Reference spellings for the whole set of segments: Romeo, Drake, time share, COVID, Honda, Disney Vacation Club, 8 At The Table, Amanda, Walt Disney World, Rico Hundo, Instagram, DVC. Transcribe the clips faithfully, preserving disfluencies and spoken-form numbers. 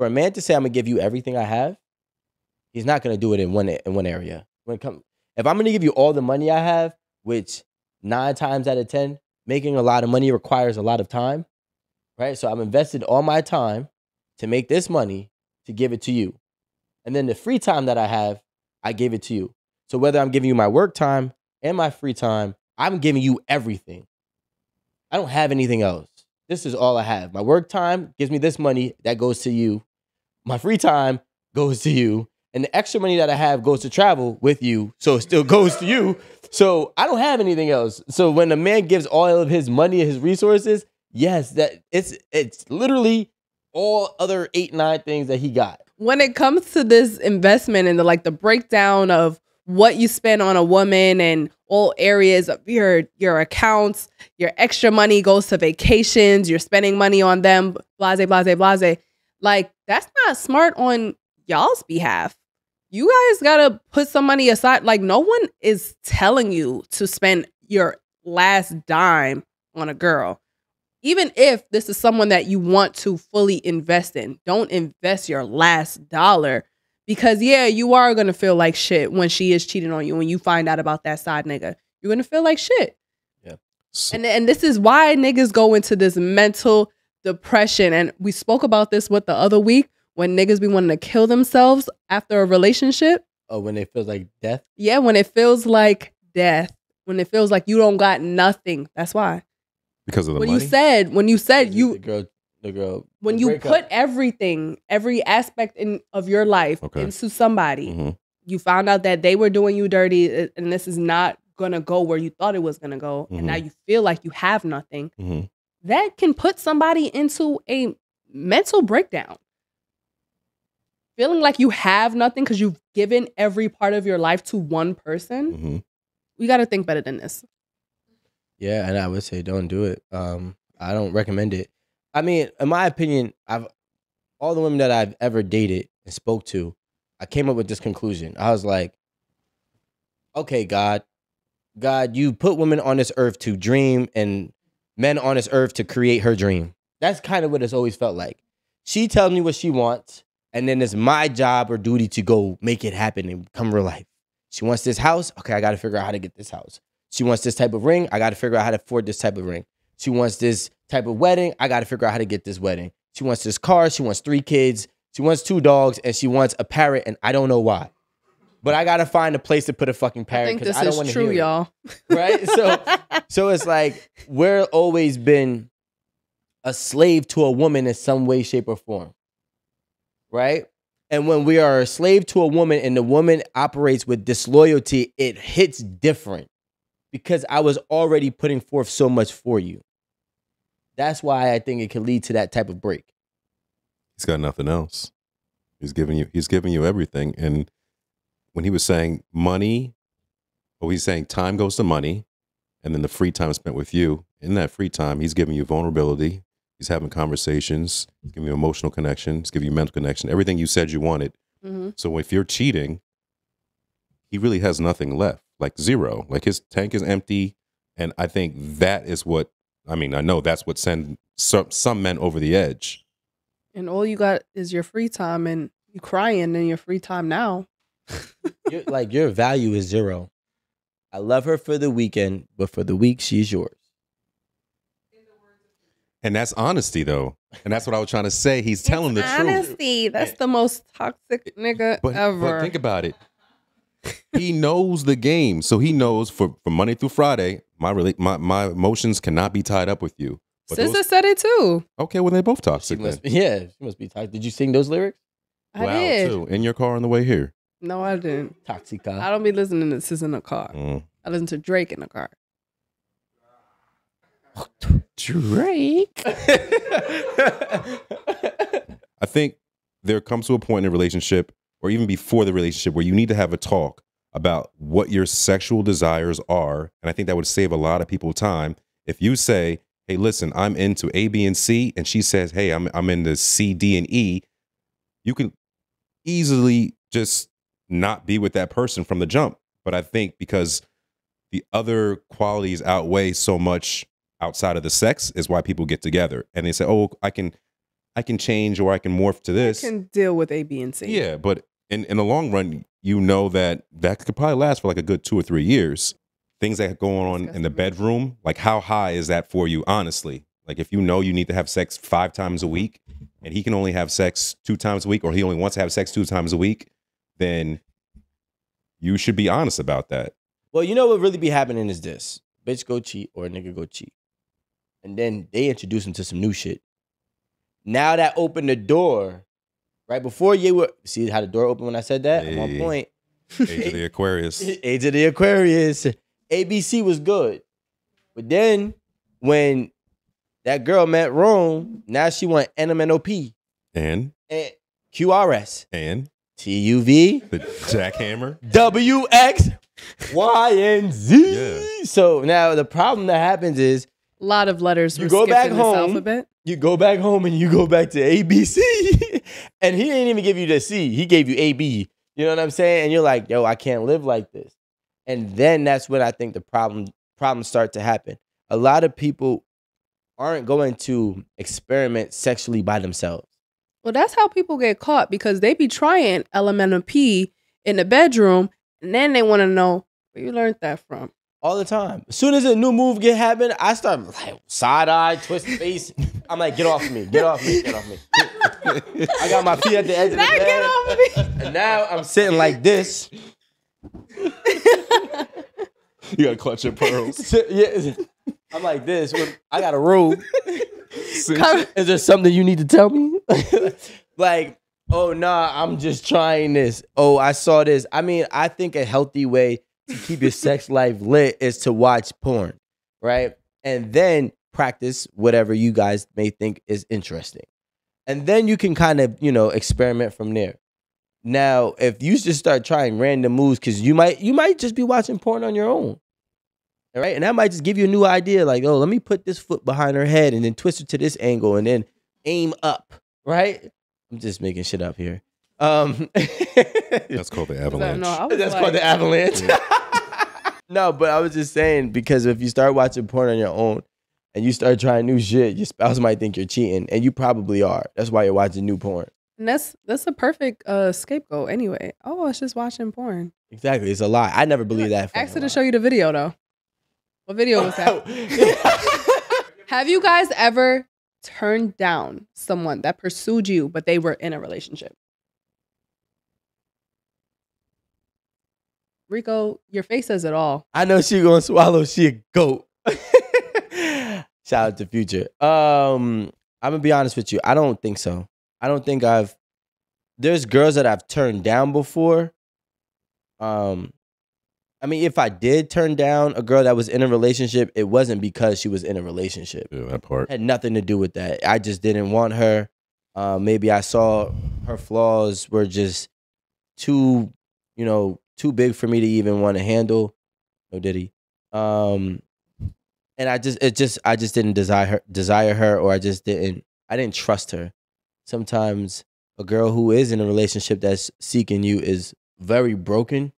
for a man to say, I'm going to give you everything I have, he's not going to do it in one, in one area. When it comes, if I'm going to give you all the money I have, which nine times out of ten, making a lot of money requires a lot of time, right? So I've invested all my time to make this money to give it to you. And then the free time that I have, I give it to you. So whether I'm giving you my work time and my free time, I'm giving you everything. I don't have anything else. This is all I have. My work time gives me this money that goes to you. My free time goes to you. And the extra money that I have goes to travel with you. So it still goes to you. So I don't have anything else. So when a man gives all of his money and his resources, yes, that it's it's literally all other eight, nine things that he got. When it comes to this investment and the like the breakdown of what you spend on a woman and all areas of your your accounts, your extra money goes to vacations, you're spending money on them, blase, blase, blase. Like, that's not smart on y'all's behalf. You guys gotta put some money aside. Like, no one is telling you to spend your last dime on a girl. Even if this is someone that you want to fully invest in, don't invest your last dollar, because yeah, you are gonna feel like shit when she is cheating on you, when you find out about that side nigga. You're gonna feel like shit. Yeah. So and, and this is why niggas go into this mental depression. And we spoke about this with the other week, when niggas be wanting to kill themselves after a relationship. Oh, when it feels like death? Yeah, when it feels like death. When it feels like you don't got nothing. That's why. Because of the when money? When you said, when you said you... The girl, the girl, when the you put up. everything, every aspect in, of your life okay. into somebody, mm-hmm. you found out that they were doing you dirty and this is not going to go where you thought it was going to go. Mm-hmm. And now you feel like you have nothing. Mm-hmm. That can put somebody into a mental breakdown. Feeling like you have nothing because you've given every part of your life to one person, mm-hmm. we got to think better than this. Yeah, and I would say don't do it. Um, I don't recommend it. I mean, in my opinion, I've all the women that I've ever dated and spoke to, I came up with this conclusion. I was like, okay, God, God, you put women on this earth to dream and men on this earth to create her dream. That's kind of what it's always felt like. She tells me what she wants, and then it's my job or duty to go make it happen and come real life. She wants this house. Okay, I got to figure out how to get this house. She wants this type of ring. I got to figure out how to afford this type of ring. She wants this type of wedding. I got to figure out how to get this wedding. She wants this car. She wants three kids. She wants two dogs. And she wants a parrot. And I don't know why. But I got to find a place to put a fucking parrot because I, I don't want to hear it. I think this is true, y'all. Right? So, so it's like we're always been a slave to a woman in some way, shape, or form. Right? And when we are a slave to a woman and the woman operates with disloyalty, it hits different because I was already putting forth so much for you. That's why I think it can lead to that type of break. He's got nothing else. He's giving you, he's giving you everything. And when he was saying money, or he's saying time goes to money, and then the free time spent with you, in that free time, he's giving you vulnerability. He's having conversations, he's giving you emotional connections, giving you mental connection, everything you said you wanted. Mm-hmm. So if you're cheating, he really has nothing left, like zero. Like his tank is empty. And I think that is what, I mean, I know that's what sends some, some men over the edge. And all you got is your free time and you crying in your free time now. You're, like your value is zero. I love her for the weekend, but for the week, she's yours. And that's honesty, though. And that's what I was trying to say. He's telling it's the honesty. truth. Honesty. That's the most toxic nigga but, ever. But think about it. He knows the game. So he knows for, for Monday through Friday, my, my my emotions cannot be tied up with you. But Sister those, said it, too. Okay, well, they're both toxic. She must be, yeah, she must be toxic. Did you sing those lyrics? I wow, did. Too. In your car on the way here? No, I didn't. Toxic. I don't be listening to this in the car. Mm. I listen to Drake in the car. Drake. I think there comes to a point in a relationship, or even before the relationship, where you need to have a talk about what your sexual desires are. And I think that would save a lot of people time. If you say, hey, listen, I'm into A, B, and C, and she says, hey, I'm, I'm into C, D, and E, you can easily just not be with that person from the jump. But I think because the other qualities outweigh so much outside of the sex is why people get together and they say, oh, I can I can change or I can morph to this. I can deal with A, B, and C. Yeah, but in, in the long run, you know that that could probably last for like a good two or three years. Things that are going on in the bedroom, like how high is that for you, honestly? Like if you know you need to have sex five times a week and he can only have sex two times a week or he only wants to have sex two times a week, then you should be honest about that. Well, you know what really be happening is this. Bitch go cheat or a nigga go cheat. And then they introduce him to some new shit. Now that opened the door, right before you were, see how the door opened when I said that? Hey. At one point. Age of the Aquarius. Age of the Aquarius. A B C was good. But then when that girl met Rome, now she want N M N O P. And? And Q R S. And? T U V. The jackhammer. W X. Y and Z. Yeah. So now the problem that happens is a lot of letters. You go back home. Alphabet. You go back home and you go back to A B C, and he didn't even give you the C. He gave you A B. You know what I'm saying? And you're like, yo, I can't live like this. And then that's when I think the problem problems start to happen. A lot of people aren't going to experiment sexually by themselves. Well, that's how people get caught, because they be trying L M N O P in the bedroom. And then they want to know where you learned that from. All the time. As soon as a new move get happen, I start like side-eye, twist face. I'm like, get off me, get off me, get off me. I got my feet at the edge of the bed. Get off me. And now I'm sitting like this. You got to clutch your pearls. Yeah, I'm like this. I got a robe. Is there something you need to tell me? Like... Oh, nah, I'm just trying this. Oh, I saw this. I mean, I think a healthy way to keep your sex life lit is to watch porn, right? And then practice whatever you guys may think is interesting. And then you can kind of, you know, experiment from there. Now, if you just start trying random moves, because you might, you might just be watching porn on your own, all right? And that might just give you a new idea, like, oh, let me put this foot behind her head and then twist her to this angle and then aim up, right? I'm just making shit up here. Um, That's called the avalanche. No, That's like, called the avalanche. No, but I was just saying, because if you start watching porn on your own and you start trying new shit, your spouse might think you're cheating, and you probably are. That's why you're watching new porn. And that's that's a perfect uh, scapegoat anyway. Oh, it's just watching porn. Exactly. It's a lie. I never believed that. Ask her to show you the video, though. What video was that? Have you guys ever... turned down someone that pursued you, but they were in a relationship? Rico, your face says it all. I know she gonna swallow. She a goat. Shout out to Future. Um, I'm gonna be honest with you. I don't think so. I don't think I've. There's girls that I've turned down before. Um, I mean, if I did turn down a girl that was in a relationship, it wasn't because she was in a relationship. Yeah, that part. It had nothing to do with that. I just didn't want her. Uh, maybe I saw her flaws were just too, you know, too big for me to even want to handle. No diddy. Um, and I just, it just, I just didn't desire her, desire her, or I just didn't, I didn't trust her. Sometimes a girl who is in a relationship that's seeking you is very broken.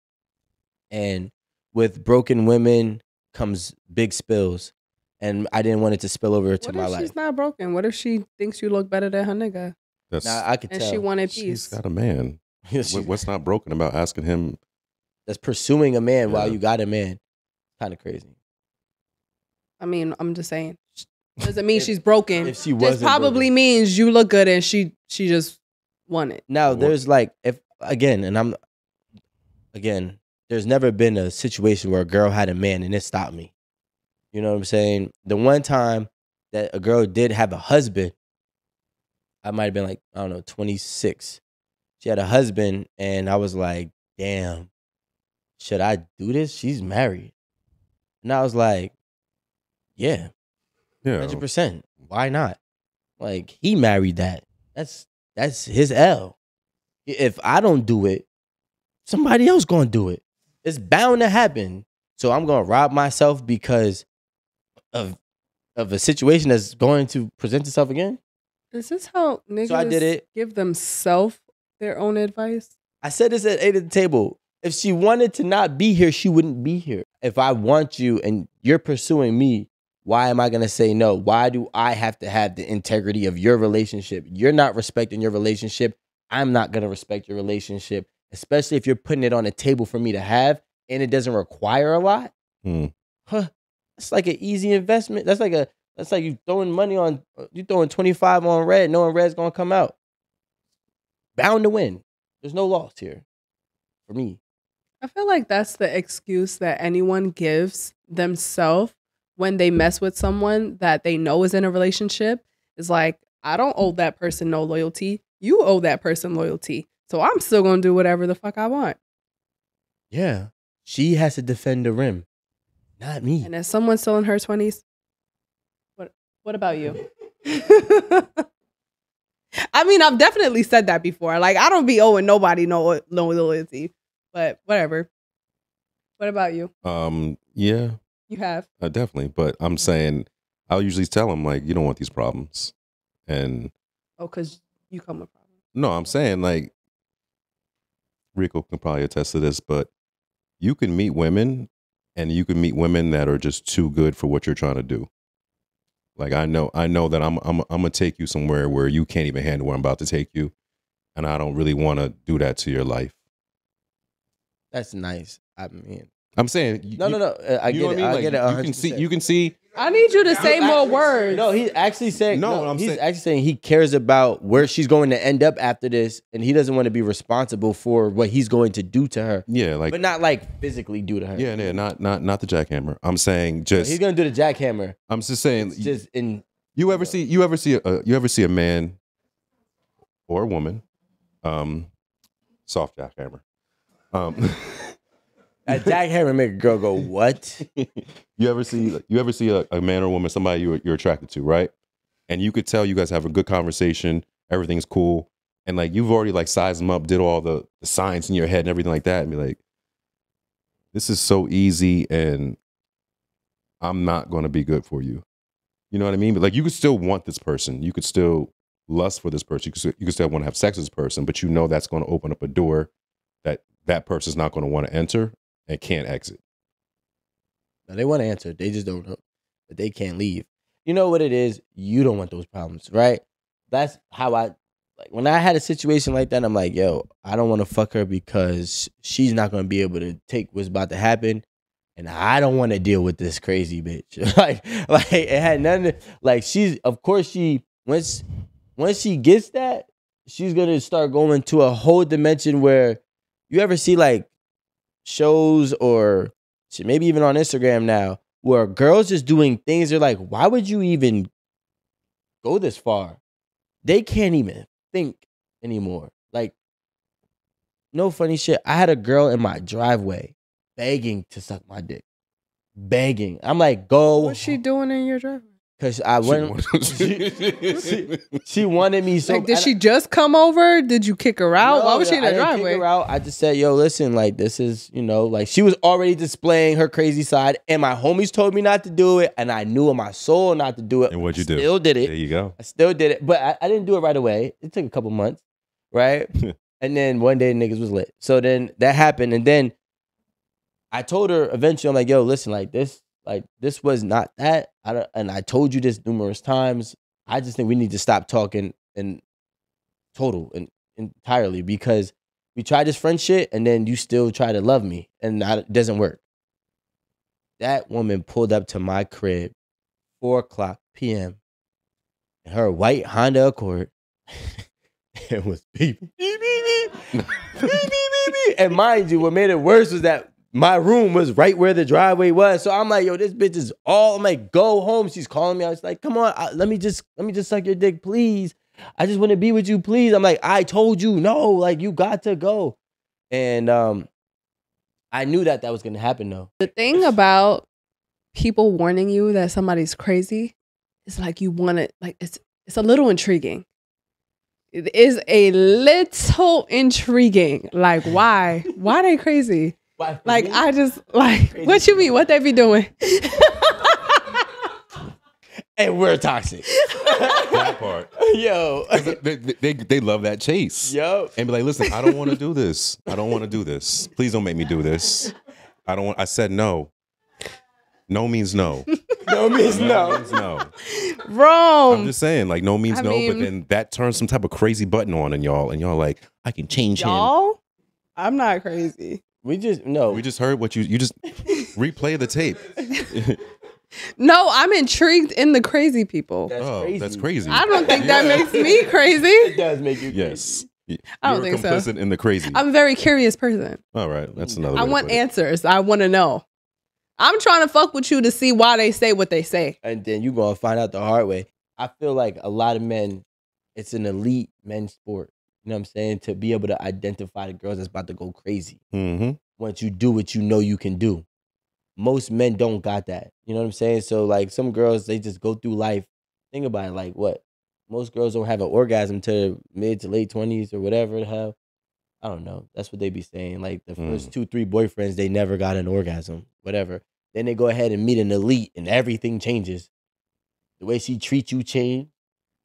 And with broken women comes big spills. And I didn't want it to spill over to my life. What if she's not broken? What if she thinks you look better than her nigga? That's, nah, I could tell. And she wanted peace. She's got a man. What's not broken about asking him? That's pursuing a man yeah. while you got a man. Kind of crazy. I mean, I'm just saying. Doesn't mean if, she's broken. If she wasn't, this probably broken. means you look good and she she just won it. Now, there's like, if again, and I'm, again, there's never been a situation where a girl had a man and it stopped me. You know what I'm saying? The one time that a girl did have a husband, I might have been like, I don't know, twenty-six. She had a husband and I was like, damn, should I do this? She's married. And I was like, yeah, yeah. one hundred percent. Why not? Like, he married that. That's, that's his L. If I don't do it, somebody else gonna do it. It's bound to happen. So I'm going to rob myself because of of a situation that's going to present itself again. Is this how niggas so I did it. give themselves their own advice? I said this at eight at the table. If she wanted to not be here, she wouldn't be here. If I want you and you're pursuing me, Why am I going to say no? Why do I have to have the integrity of your relationship? You're not respecting your relationship. I'm not going to respect your relationship, especially if you're putting it on the table for me to have and it doesn't require a lot. Mm. Huh. That's like an easy investment. That's like a, that's like you throwing money on, you throwing twenty-five on red, knowing red's going to come out. Bound to win. There's no loss here for me. I feel like that's the excuse that anyone gives themselves when they mess with someone that they know is in a relationship. It's like, I don't owe that person no loyalty. You owe that person loyalty. So I'm still going to do whatever the fuck I want. Yeah. She has to defend the rim, not me. And as someone still in her twenties, what, what about you? I mean, I've definitely said that before. Like, I don't be owing nobody no, no loyalty, but whatever. What about you? Um, yeah. You have. Uh, definitely. But I'm saying, I'll usually tell them, like, you don't want these problems. And. Oh, because you come with problems. No, I'm saying, like, Rico can probably attest to this, but you can meet women and you can meet women that are just too good for what you're trying to do. Like, I know, I know that I'm, I'm, I'm gonna take you somewhere where you can't even handle where I'm about to take you, and I don't really want to do that to your life. That's nice. I mean, I'm saying, you, no, no, no. I get it. I get it. You can see. You can see. I need you to say more words. No, he's actually saying. No, I'm he's actually saying he cares about where she's going to end up after this, and he doesn't want to be responsible for what he's going to do to her. Yeah, like, but not like physically do to her. Yeah, yeah, not not not the jackhammer. I'm saying just he's gonna do the jackhammer. I'm just saying, just in. You ever see? You ever see a? You ever see a man or a woman, um, soft jackhammer, um. A jackhammer make a girl go what? You ever see you ever see a, a man or a woman, somebody you're you're attracted to, right? And you could tell you guys have a good conversation, everything's cool, and like you've already like sized them up, did all the, the science in your head and everything like that, and be like, this is so easy, and I'm not going to be good for you. You know what I mean? But like you could still want this person, you could still lust for this person, you could you could still want to have sex with this person, but you know that's going to open up a door that that person's not going to want to enter. And can't exit. No, they want to answer. They just don't know. But they can't leave. You know what it is? You don't want those problems, right? That's how I, like, when I had a situation like that, I'm like, yo, I don't want to fuck her because she's not going to be able to take what's about to happen. And I don't want to deal with this crazy bitch. like, like, it had nothing to, like, she's, of course, she, once, once she gets that, she's going to start going to a whole dimension where you ever see, like, shows or maybe even on Instagram now where girls just doing things they're like, why would you even go this far? They can't even think anymore. Like, no funny shit. I had a girl in my driveway begging to suck my dick. Begging. I'm like, go. What's she doing in your driveway? Because I went, she, she, she wanted me so. Like, did she just come over? Did you kick her out? No, why was she in the I driveway? Didn't kick her out. I just said, yo, listen, like, this is, you know, like, she was already displaying her crazy side, and my homies told me not to do it, and I knew in my soul not to do it. And what'd you I do? Still did it. There you go. I still did it, but I, I didn't do it right away. It took a couple months, right? And then one day niggas was lit. So then that happened, and then I told her eventually, I'm like, yo, listen, like, this, like, this was not that. I don't, and I told you this numerous times. I just think we need to stop talking in total and entirely, because we tried this friend shit and then you still try to love me and not, it doesn't work. That woman pulled up to my crib, four o'clock P M in her white Honda Accord. It was beep, beep, beep, beep, beep, beep, beep, beep. And mind you, what made it worse was that my room was right where the driveway was. So I'm like, yo, this bitch is all, I'm like, go home. She's calling me. I was like, come on, I, let me just, let me just suck your dick, please. I just want to be with you, please. I'm like, I told you, no, like, you got to go. And um, I knew that that was going to happen, though. The thing about people warning you that somebody's crazy is like, you want to, like, it's, it's a little intriguing. It is a little intriguing. Like, why? Why are they crazy? Like, me? I just, like, what you mean? What they be doing? And we're toxic. That part. Yo. They, they, they love that chase. Yo. And be like, listen, I don't want to do this. I don't want to do this. Please don't make me do this. I don't want, I said no. No means no. No means no. No means no. Rome. I'm just saying, like, no means I no, mean, but then that turns some type of crazy button on in y'all, and y'all like, I can change him. Y'all? I'm not crazy. We just, no. We just heard what you, you just replay the tape. No, I'm intrigued in the crazy people. That's oh, crazy. That's crazy. I don't think yeah. that makes me crazy. It does make you yes. crazy. Yes. I don't think so. You're complicit in the crazy. I'm a very curious person. All right. That's another I want answers. I want to know. I'm trying to fuck with you to see why they say what they say. And then you're going to find out the hard way. I feel like a lot of men, it's an elite men's sport. You know what I'm saying? To be able to identify the girls that's about to go crazy. Mm-hmm. Once you do what you know you can do. Most men don't got that. You know what I'm saying? So, like, some girls, they just go through life. Think about it, like, what? Most girls don't have an orgasm till mid to late twenties or whatever the hell. I don't know. That's what they be saying. Like, the mm. first two, three boyfriends, they never got an orgasm, whatever. Then they go ahead and meet an elite, and everything changes. The way she treats you change.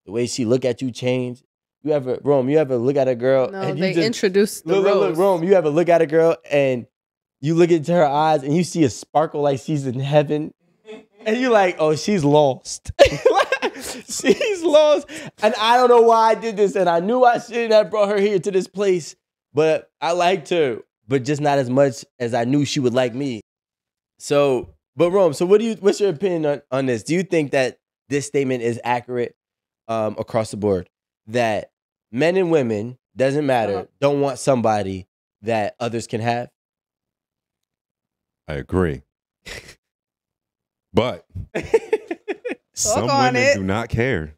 The way she look at you change. You ever, Rome, you ever look at a girl? No, and you they just, introduced the look, look, look, Rome, you ever look at a girl, and you look into her eyes and you see a sparkle like she's in heaven. And you're like, oh, she's lost. She's lost. And I don't know why I did this. And I knew I shouldn't have brought her here to this place. But I liked her. But just not as much as I knew she would like me. So, but Rome, so what do you, what's your opinion on, on this? Do you think that this statement is accurate um, across the board? That men and women, doesn't matter, don't want somebody that others can have? I agree. But some women do not care.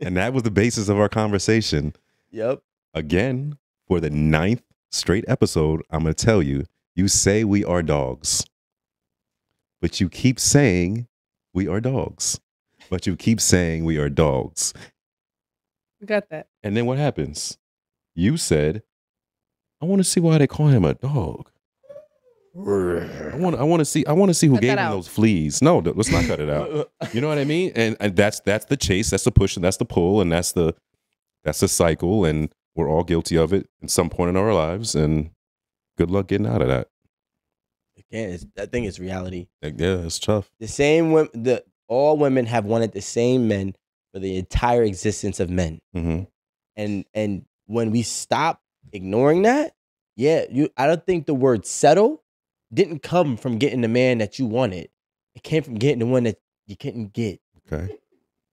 And that was the basis of our conversation. Yep. Again, for the ninth straight episode, I'm going to tell you, you say we are dogs. But you keep saying we are dogs. But you keep saying we are dogs. We got that. And then what happens? You said, I want to see why they call him a dog. I want. I want to see. I want to see who cut gave him those fleas. No, let's not cut it out. You know what I mean? And, and that's that's the chase. That's the push. And that's the pull. And that's the that's the cycle. And we're all guilty of it at some point in our lives. And good luck getting out of that. Again, it's, I think it's reality. Like, yeah, it's tough. The same women. The all women have wanted the same men for the entire existence of men. Mm-hmm. And and when we stop ignoring that, yeah, you. I don't think the word settle didn't come from getting the man that you wanted. It came from getting the one that you couldn't get. Okay.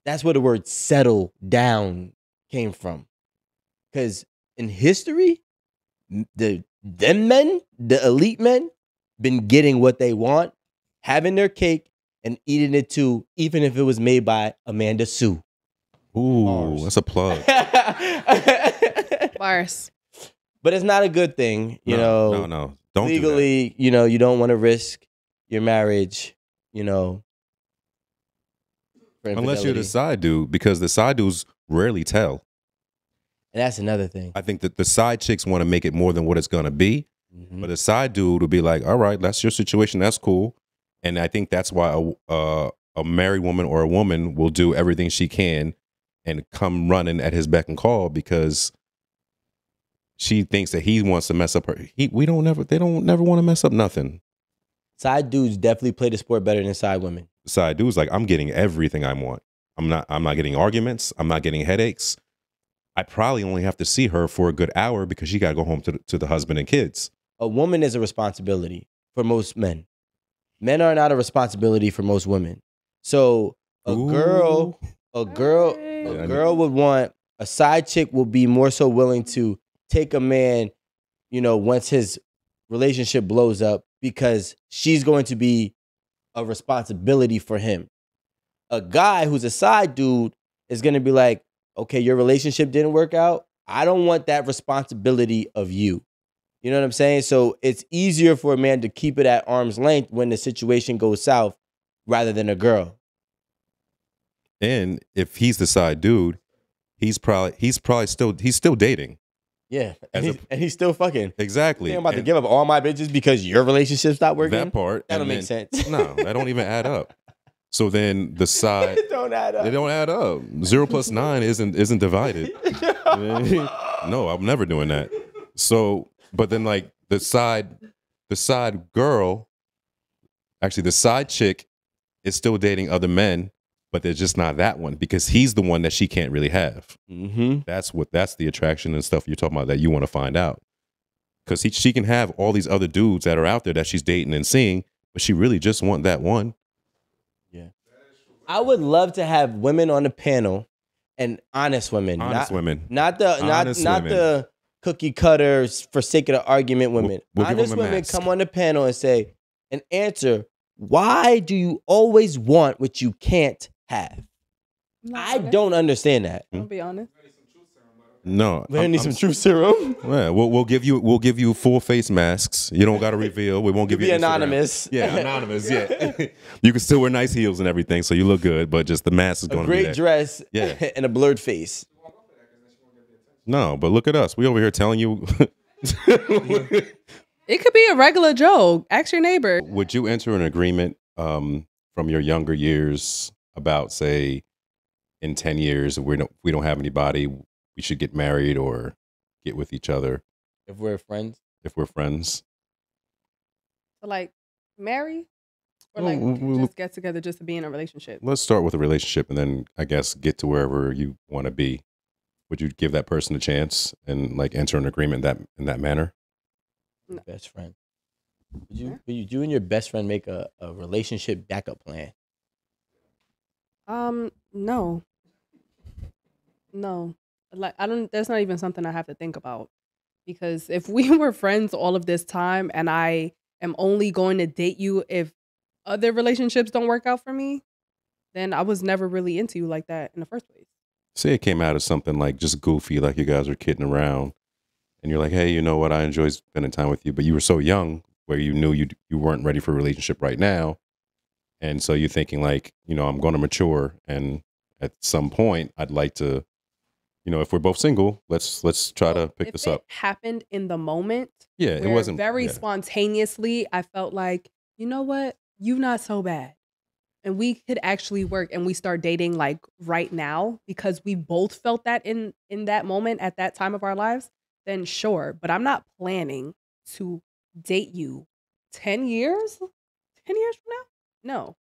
That's where the word settle down came from. Because in history, the them men, the elite men, been getting what they want, having their cake, and eating it too, even if it was made by Amanda Sue. Ooh, Bars. That's a plug. Bars. But it's not a good thing, you no, know. No, no. Don't legally, you know, you don't want to risk your marriage, you know. Unless you're the side dude, because the side dudes rarely tell. And that's another thing. I think that the side chicks want to make it more than what it's going to be. Mm-hmm. But the side dude will be like, all right, that's your situation. That's cool. And I think that's why a, uh, a married woman or a woman will do everything she can and come running at his beck and call because she thinks that he wants to mess up her. He, we don't never. They don't never want to mess up nothing. Side dudes definitely play the sport better than side women. Side dudes like, I'm getting everything I want. I'm not. I'm not getting arguments. I'm not getting headaches. I probably only have to see her for a good hour because she got to go home to the, to the husband and kids. A woman is a responsibility for most men. Men are not a responsibility for most women. So a Ooh. girl, a girl, a girl would want a side chick will be more so willing to take a man, you know, once his relationship blows up because she's going to be a responsibility for him. A guy who's a side dude is going to be like, okay, your relationship didn't work out. I don't want that responsibility of you. You know what I'm saying? So it's easier for a man to keep it at arm's length when the situation goes south rather than a girl. And if he's the side dude, he's probably, he's probably still, he's still dating. Yeah, and he's, a, and he's still fucking. Exactly. I'm about and to give up all my bitches because your relationship's not working. That part. That don't then, make sense. No, that don't even add up. So then the side. It don't add up. They don't add up. Zero plus nine isn't isn't divided. No, I'm never doing that. So, but then like the side, the side girl, actually the side chick is still dating other men, but there's just not that one because he's the one that she can't really have. Mm-hmm. That's what, that's the attraction and stuff you're talking about that you want to find out. Because she can have all these other dudes that are out there that she's dating and seeing, but she really just want that one. Yeah. I would love to have women on the panel, and honest women. Honest not, women. Not the, not, not the cookie cutters for sake of the argument women. We'll, we'll honest women mask. Come on the panel and say, and answer, why do you always want what you can't have? Not I honest. Don't understand that. I'll be honest. No, we need some truth serum. Yeah, we'll, we'll give you we'll give you full face masks. You don't got to reveal. We won't give you, you be anonymous. Yeah, anonymous. Yeah, you can still wear nice heels and everything, so you look good. But just the mask is going to be a great dress. Yeah. And a blurred face. No, but look at us. We over here telling you. It could be a regular joke. Ask your neighbor. Would you enter an agreement um, from your younger years about, say, in ten years we don't we don't have anybody. We should get married or get with each other. If we're friends? If we're friends. Like, marry? Or like, well, we'll, just get together just to be in a relationship? Let's start with a relationship and then, I guess, get to wherever you want to be. Would you give that person a chance and, like, enter an agreement that in that manner? No. Best friend. Would you, would you, you and your best friend make a, a relationship backup plan? Um, no. No. Like, I don't, that's not even something I have to think about, because if we were friends all of this time and I am only going to date you if other relationships don't work out for me, then I was never really into you like that in the first place. Say it came out of something like just goofy, like you guys were kidding around and you're like, hey, you know what? I enjoy spending time with you, but you were so young where you knew you, you weren't ready for a relationship right now. And so you're thinking like, you know, I'm going to mature. And at some point I'd like to, you know, if we're both single, let's let's try so to pick if this it up. Happened in the moment. Yeah, it wasn't very yeah. spontaneously. I felt like, you know what, you're not so bad, and we could actually work. And we start dating like right now because we both felt that in in that moment at that time of our lives. Then sure, but I'm not planning to date you ten years, ten years from now. No,